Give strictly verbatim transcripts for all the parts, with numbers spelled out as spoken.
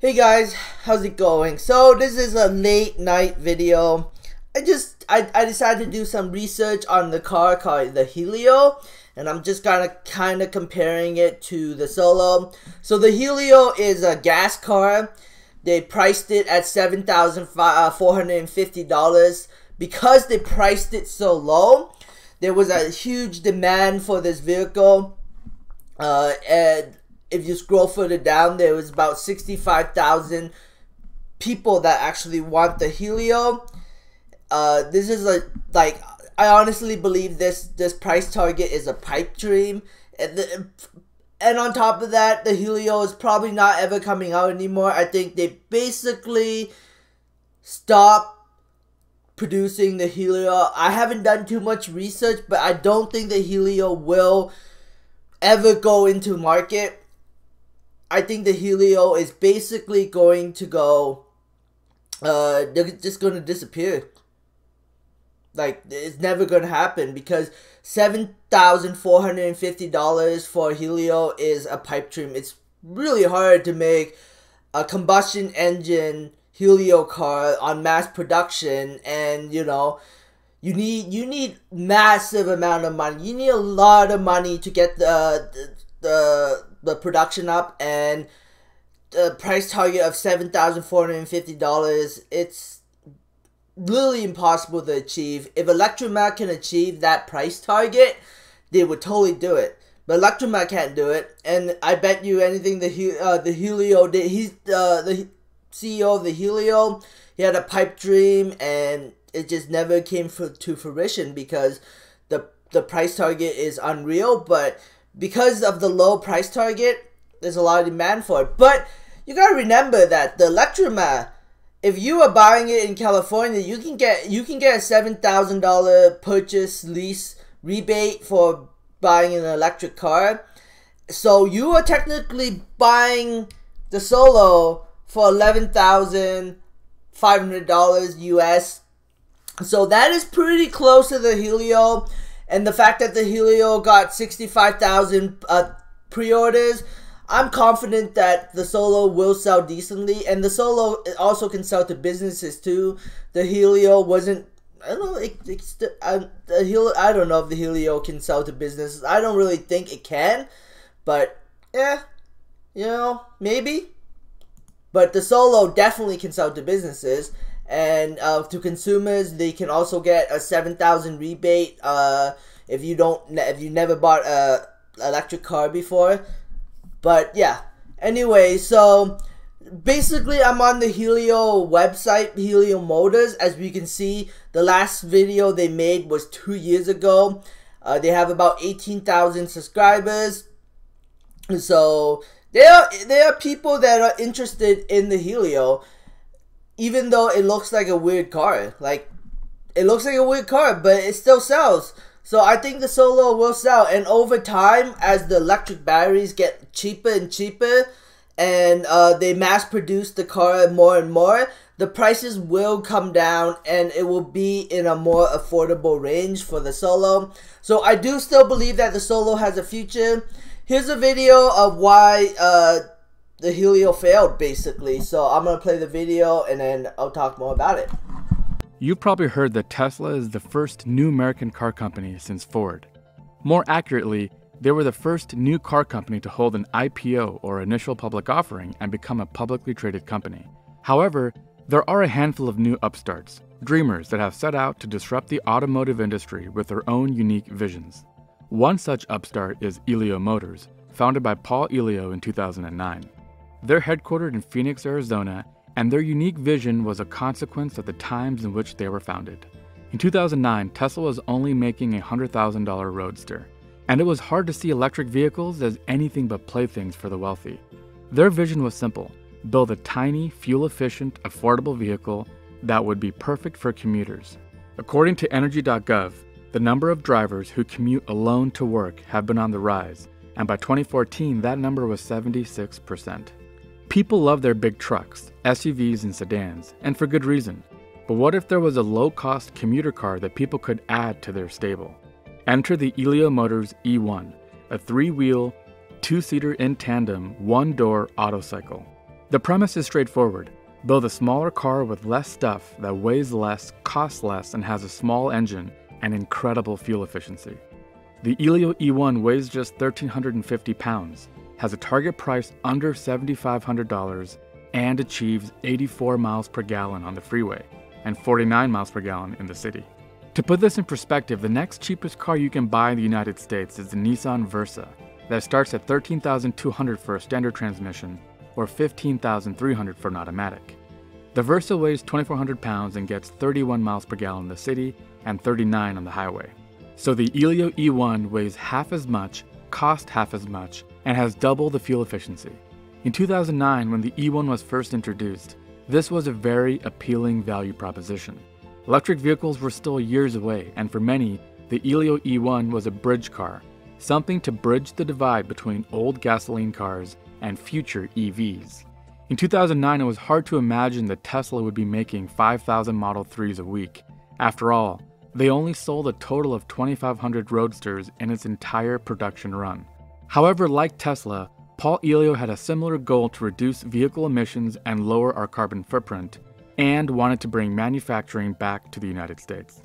Hey guys, how's it going? So this is a late night video. I just I, I decided to do some research on the car called the Helio, and I'm just kind of kind of comparing it to the Solo. So the Helio is a gas car. They priced it at seven thousand four hundred fifty dollars. Because they priced it so low, there was a huge demand for this vehicle, uh, and if you scroll further down, there was about sixty-five thousand people that actually want the Helio. Uh, this is a, like, I honestly believe this this price target is a pipe dream. And, the, and on top of that, the Helio is probably not ever coming out anymore. I think they basically stopped producing the Helio. I haven't done too much research, but I don't think the Helio will ever go into market. I think the Helio is basically going to go, uh, they're just going to disappear. Like, it's never going to happen because seven thousand four hundred fifty dollars for Helio is a pipe dream. It's really hard to make a combustion engine Helio car on mass production, and, you know, you need you need massive amount of money. You need a lot of money to get the, the, the the production up, and the price target of seven thousand four hundred fifty dollars, it's really impossible to achieve. If ElectraMac can achieve that price target, they would totally do it, but ElectraMac can't do it. And I bet you anything the uh, the Helio did, he's uh, the C E O of the Helio, he had a pipe dream, and it just never came for, to fruition because the the price target is unreal. But because of the low price target, there's a lot of demand for it. But you gotta remember that the ElectraMac, if you are buying it in California, you can get you can get a seven thousand dollar purchase lease rebate for buying an electric car. So you are technically buying the Solo for eleven thousand five hundred dollars U S. So that is pretty close to the Helio, and the fact that the Helio got sixty-five thousand uh, pre-orders, I'm confident that the Solo will sell decently, and the Solo also can sell to businesses too. The Helio wasn't, I don't know, it, it's the, I, the Helio, I don't know if the Helio can sell to businesses. I don't really think it can, but yeah, you know, maybe. But the Solo definitely can sell to businesses. And uh, to consumers, they can also get a seven thousand rebate uh, if you don't if you never bought a electric car before. But yeah, anyway, so basically, I'm on the Helio website, Elio Motors. As we can see, the last video they made was two years ago. Uh, they have about eighteen thousand subscribers. So there are, there are people that are interested in the Helio. Even though it looks like a weird car, like it looks like a weird car, but it still sells. So I think the Solo will sell, and over time, as the electric batteries get cheaper and cheaper, and uh, they mass produce the car more and more, the prices will come down, and it will be in a more affordable range for the Solo. So I do still believe that the Solo has a future. Here's a video of why Uh, the Helio failed, basically. So I'm gonna play the video and then I'll talk more about it. You probably heard that Tesla is the first new American car company since Ford. More accurately, they were the first new car company to hold an I P O, or initial public offering, and become a publicly traded company. However, there are a handful of new upstarts, dreamers that have set out to disrupt the automotive industry with their own unique visions. One such upstart is Elio Motors, founded by Paul Elio in two thousand nine. They're headquartered in Phoenix, Arizona, and their unique vision was a consequence of the times in which they were founded. In two thousand nine, Tesla was only making a one hundred thousand dollar Roadster, and it was hard to see electric vehicles as anything but playthings for the wealthy. Their vision was simple: build a tiny, fuel-efficient, affordable vehicle that would be perfect for commuters. According to energy dot gov, the number of drivers who commute alone to work have been on the rise, and by twenty fourteen, that number was seventy-six percent. People love their big trucks, S U Vs and sedans, and for good reason. But what if there was a low-cost commuter car that people could add to their stable? Enter the Elio Motors E one, a three-wheel, two-seater in tandem, one-door autocycle. The premise is straightforward. Build a smaller car with less stuff that weighs less, costs less, and has a small engine and incredible fuel efficiency. The Elio E one weighs just one thousand three hundred fifty pounds, has a target price under seven thousand five hundred dollars, and achieves eighty-four miles per gallon on the freeway and forty-nine miles per gallon in the city. To put this in perspective, the next cheapest car you can buy in the United States is the Nissan Versa that starts at thirteen thousand two hundred dollars for a standard transmission or fifteen thousand three hundred dollars for an automatic. The Versa weighs two thousand four hundred pounds and gets thirty-one miles per gallon in the city and thirty-nine on the highway. So the Elio E one weighs half as much, costs half as much, and has double the fuel efficiency. In two thousand nine, when the E one was first introduced, this was a very appealing value proposition. Electric vehicles were still years away, and for many, the Elio E one was a bridge car, something to bridge the divide between old gasoline cars and future E Vs. In two thousand nine, it was hard to imagine that Tesla would be making five thousand Model threes a week. After all, they only sold a total of twenty-five hundred Roadsters in its entire production run. However, like Tesla, Paul Elio had a similar goal to reduce vehicle emissions and lower our carbon footprint, and wanted to bring manufacturing back to the United States.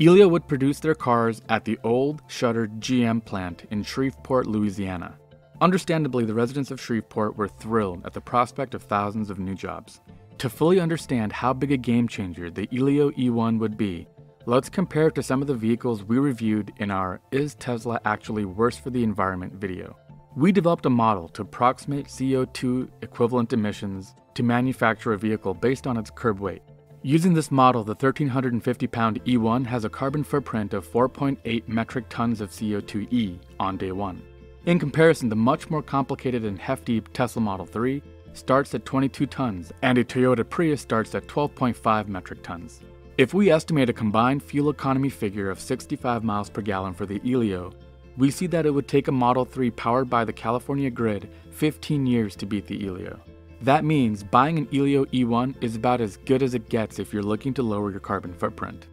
Elio would produce their cars at the old, shuttered G M plant in Shreveport, Louisiana. Understandably, the residents of Shreveport were thrilled at the prospect of thousands of new jobs. To fully understand how big a game changer the Elio E one would be, let's compare it to some of the vehicles we reviewed in our Is Tesla Actually Worse for the Environment video. We developed a model to approximate C O two equivalent emissions to manufacture a vehicle based on its curb weight. Using this model, the one thousand three hundred fifty pound E one has a carbon footprint of four point eight metric tons of C O two E on day one. In comparison, the much more complicated and hefty Tesla Model three starts at twenty-two tons, and a Toyota Prius starts at twelve point five metric tons. If we estimate a combined fuel economy figure of sixty-five miles per gallon for the Elio, we see that it would take a Model three powered by the California grid fifteen years to beat the Elio. That means buying an Elio E one is about as good as it gets if you're looking to lower your carbon footprint.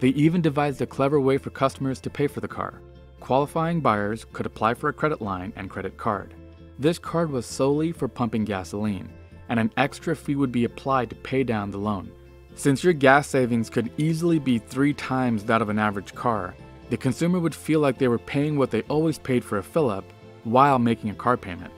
They even devised a clever way for customers to pay for the car. Qualifying buyers could apply for a credit line and credit card. This card was solely for pumping gasoline, and an extra fee would be applied to pay down the loan. Since your gas savings could easily be three times that of an average car, the consumer would feel like they were paying what they always paid for a fill-up while making a car payment.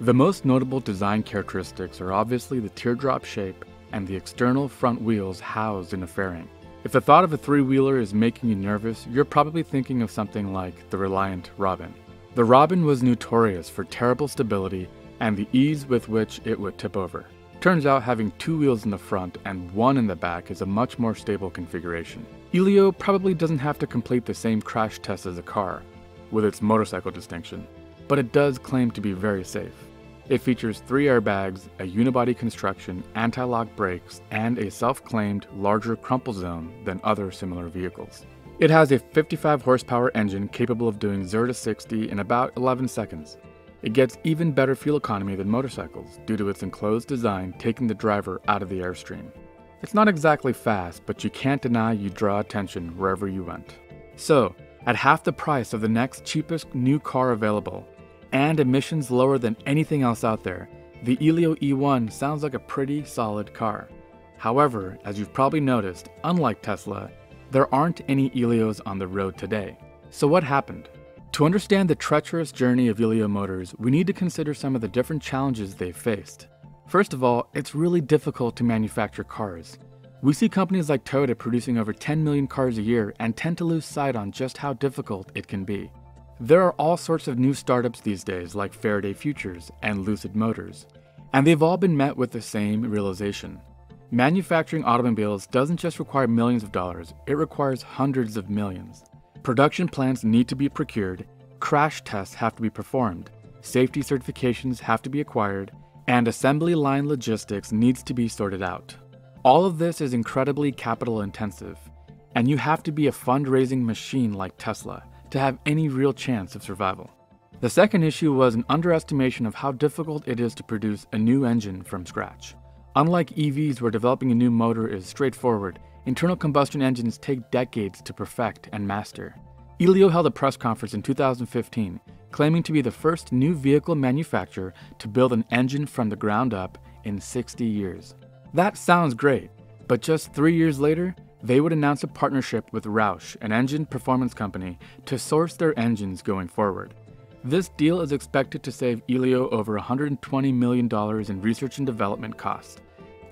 The most notable design characteristics are obviously the teardrop shape and the external front wheels housed in a fairing. If the thought of a three-wheeler is making you nervous, you're probably thinking of something like the Reliant Robin. The Robin was notorious for terrible stability and the ease with which it would tip over. Turns out having two wheels in the front and one in the back is a much more stable configuration. Elio probably doesn't have to complete the same crash test as a car, with its motorcycle distinction, but it does claim to be very safe. It features three airbags, a unibody construction, anti-lock brakes, and a self-claimed larger crumple zone than other similar vehicles. It has a fifty-five horsepower engine capable of doing zero to sixty in about eleven seconds. It gets even better fuel economy than motorcycles due to its enclosed design taking the driver out of the airstream. It's not exactly fast, but you can't deny you draw attention wherever you went. So, at half the price of the next cheapest new car available, and emissions lower than anything else out there, the Elio E one sounds like a pretty solid car. However, as you've probably noticed, unlike Tesla, there aren't any Elios on the road today. So what happened? To understand the treacherous journey of Elio Motors, we need to consider some of the different challenges they've faced. First of all, it's really difficult to manufacture cars. We see companies like Toyota producing over ten million cars a year and tend to lose sight on just how difficult it can be. There are all sorts of new startups these days like Faraday Futures and Lucid Motors, and they've all been met with the same realization. Manufacturing automobiles doesn't just require millions of dollars, it requires hundreds of millions. Production plants need to be procured, crash tests have to be performed, safety certifications have to be acquired, and assembly line logistics needs to be sorted out. All of this is incredibly capital intensive, and you have to be a fundraising machine like Tesla to have any real chance of survival. The second issue was an underestimation of how difficult it is to produce a new engine from scratch. Unlike E Vs, where developing a new motor is straightforward, internal combustion engines take decades to perfect and master. Elio held a press conference in two thousand fifteen, claiming to be the first new vehicle manufacturer to build an engine from the ground up in sixty years. That sounds great, but just three years later, they would announce a partnership with Rausch, an engine performance company, to source their engines going forward. This deal is expected to save Elio over one hundred twenty million dollars in research and development costs.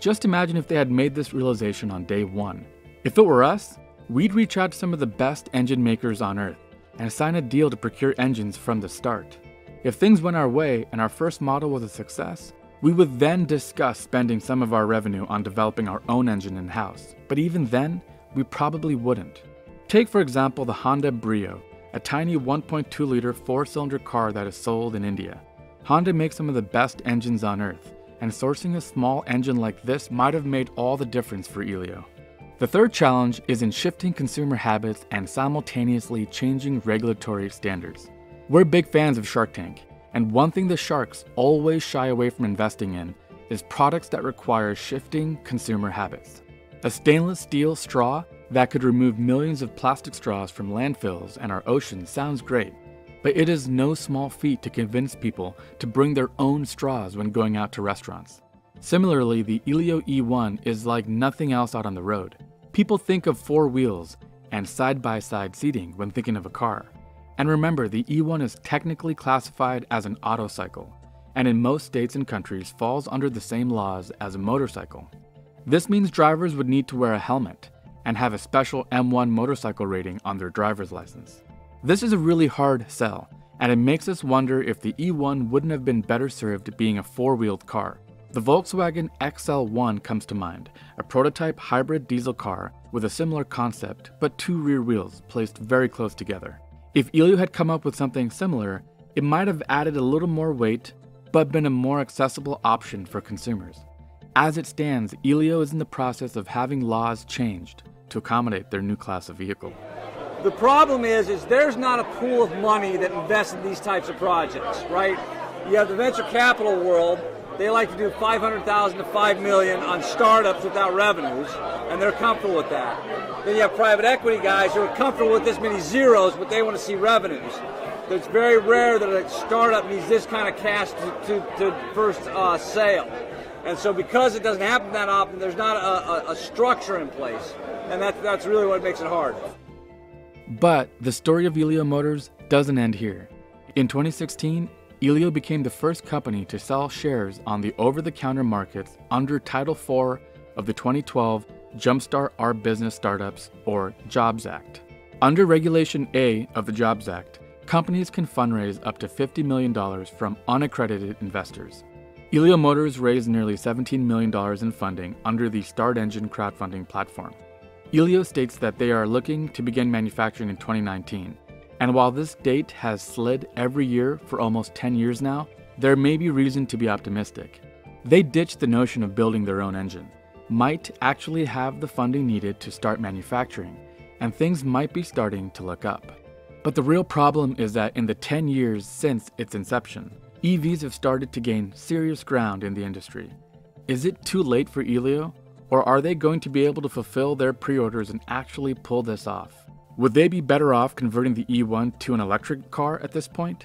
Just imagine if they had made this realization on day one. If it were us, we'd reach out to some of the best engine makers on Earth and sign a deal to procure engines from the start. If things went our way and our first model was a success, we would then discuss spending some of our revenue on developing our own engine in-house. But even then, we probably wouldn't. Take, for example, the Honda Brio, a tiny one point two liter four-cylinder car that is sold in India. Honda makes some of the best engines on Earth, and sourcing a small engine like this might have made all the difference for Elio. The third challenge is in shifting consumer habits and simultaneously changing regulatory standards. We're big fans of Shark Tank, and one thing the sharks always shy away from investing in is products that require shifting consumer habits. A stainless steel straw that could remove millions of plastic straws from landfills and our oceans sounds great, but it is no small feat to convince people to bring their own straws when going out to restaurants. Similarly, the Elio E one is like nothing else out on the road. People think of four wheels and side-by-side seating when thinking of a car. And remember, the E one is technically classified as an autocycle, and in most states and countries falls under the same laws as a motorcycle. This means drivers would need to wear a helmet and have a special M one motorcycle rating on their driver's license. This is a really hard sell, and it makes us wonder if the E one wouldn't have been better served being a four-wheeled car. The Volkswagen X L one comes to mind, a prototype hybrid diesel car with a similar concept, but two rear wheels placed very close together. If Elio had come up with something similar, it might have added a little more weight, but been a more accessible option for consumers. As it stands, Elio is in the process of having laws changed to accommodate their new class of vehicle. The problem is, is there's not a pool of money that invests in these types of projects, right? You have the venture capital world. They like to do five hundred thousand to five million on startups without revenues, and they're comfortable with that. Then you have private equity guys who are comfortable with this many zeros, but they want to see revenues. It's very rare that a startup needs this kind of cash to, to, to first uh, sale. And so because it doesn't happen that often, there's not a, a, a structure in place. And that, that's really what makes it hard. But the story of Elio Motors doesn't end here. In twenty sixteen, Elio became the first company to sell shares on the over-the-counter markets under Title four of the twenty twelve Jumpstart Our Business Startups, or JOBS Act. Under Regulation A of the JOBS Act, companies can fundraise up to fifty million dollars from unaccredited investors. Elio Motors raised nearly seventeen million dollars in funding under the StartEngine crowdfunding platform. Elio states that they are looking to begin manufacturing in twenty nineteen. And while this date has slid every year for almost ten years now, there may be reason to be optimistic. They ditched the notion of building their own engine, might actually have the funding needed to start manufacturing, and things might be starting to look up. But the real problem is that in the ten years since its inception, E Vs have started to gain serious ground in the industry. Is it too late for Elio, or are they going to be able to fulfill their pre-orders and actually pull this off? Would they be better off converting the E one to an electric car at this point?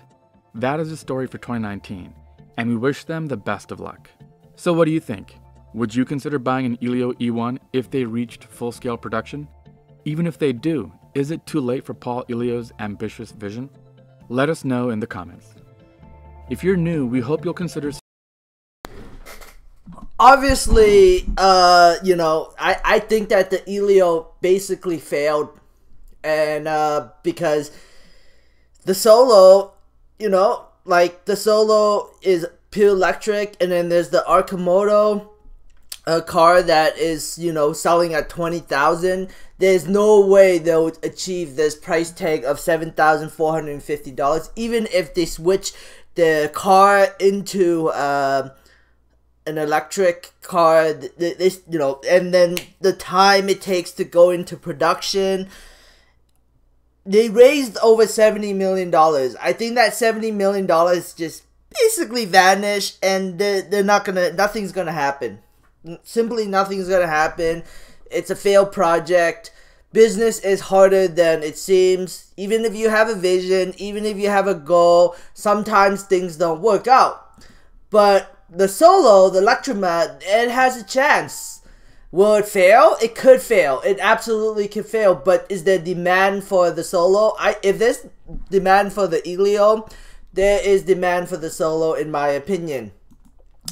That is a story for twenty nineteen, and we wish them the best of luck. So what do you think? Would you consider buying an Elio E one if they reached full-scale production? Even if they do, is it too late for Paul Elio's ambitious vision? Let us know in the comments. If you're new, we hope you'll consider... Obviously, uh, you know, I, I think that the Elio basically failed. And uh, because the Solo, you know, like the Solo is pure electric, and then there's the Arcimoto, a car that is, you know, selling at twenty thousand dollars. There's no way they'll achieve this price tag of seven thousand four hundred fifty dollars, even if they switch the car into uh, an electric car, this, you know, and then the time it takes to go into production. They raised over seventy million dollars. I think that seventy million dollars just basically vanished, and they're, they're not gonna, nothing's gonna happen. Simply nothing's gonna happen. It's a failed project. Business is harder than it seems. Even if you have a vision, even if you have a goal, sometimes things don't work out. But the Solo, the Electromat, it has a chance. Will it fail? It could fail. It absolutely could fail. But is there demand for the Solo? I if there's demand for the Elio, there is demand for the Solo, in my opinion.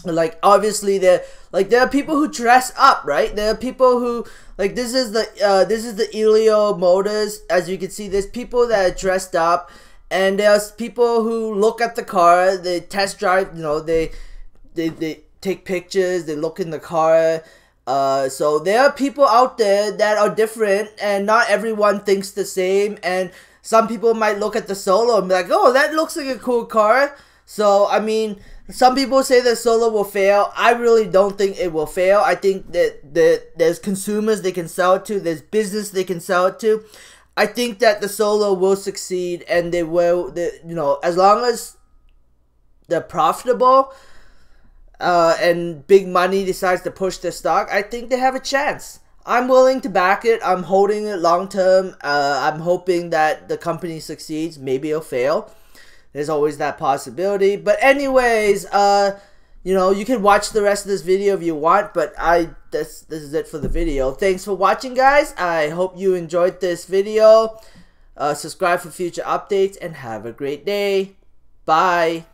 Like, obviously, there like there are people who dress up, right? There are people who like this is the uh, this is the Elio Motors. As you can see, there's people that are dressed up, and there's people who look at the car, they test drive, you know, they they they take pictures, they look in the car. Uh, so there are people out there that are different, and not everyone thinks the same. And some people might look at the Solo and be like, "Oh, that looks like a cool car." So I mean, some people say the Solo will fail. I really don't think it will fail. I think that, that there's consumers they can sell it to, there's business they can sell it to. I think that the Solo will succeed, and they will, they, you know, as long as they're profitable uh, and big money decides to push their stock, I think they have a chance. I'm willing to back it. I'm holding it long term. Uh, I'm hoping that the company succeeds. Maybe it'll fail. There's always that possibility. But anyways, uh, you know, you can watch the rest of this video if you want. But I, this, this is it for the video. Thanks for watching, guys. I hope you enjoyed this video. Uh, subscribe for future updates and have a great day. Bye.